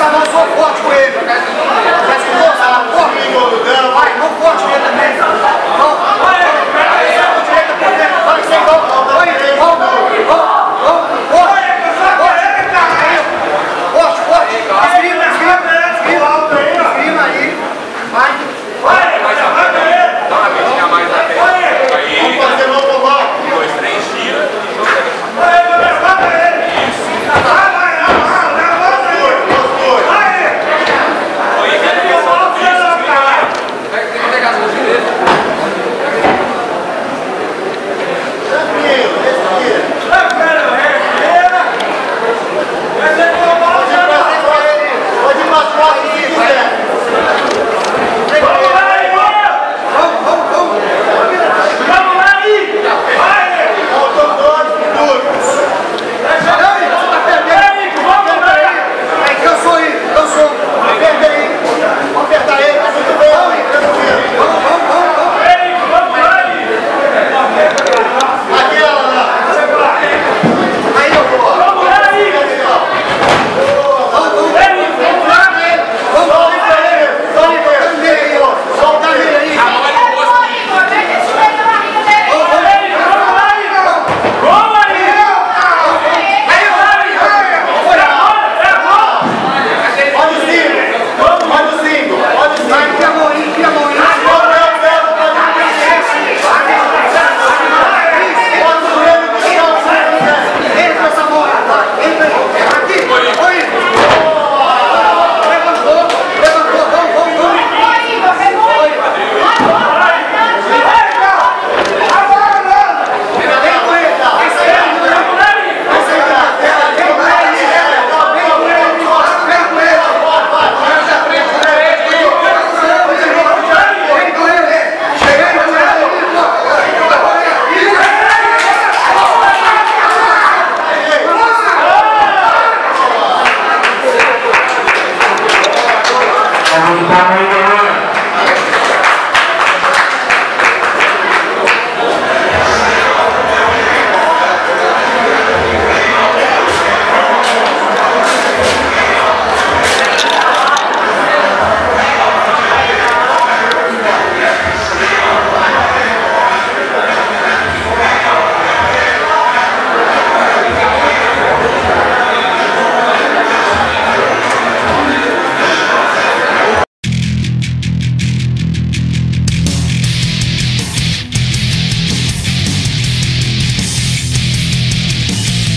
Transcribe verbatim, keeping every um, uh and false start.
essa mão só forte com ele. Já se força lá, corta o engolo dano, vai, não forte nele também. Não, vai, vai, direita por dentro, vai sem gol, vai, vamos, vamos, forte, forte, forte, esgrima, esgrima, esgrima, esgrima aí, vai, vai, vai, dá uma medinha mais na testa, aí, vamos fazer novo gol, um, dois, três, gira, isso, bye.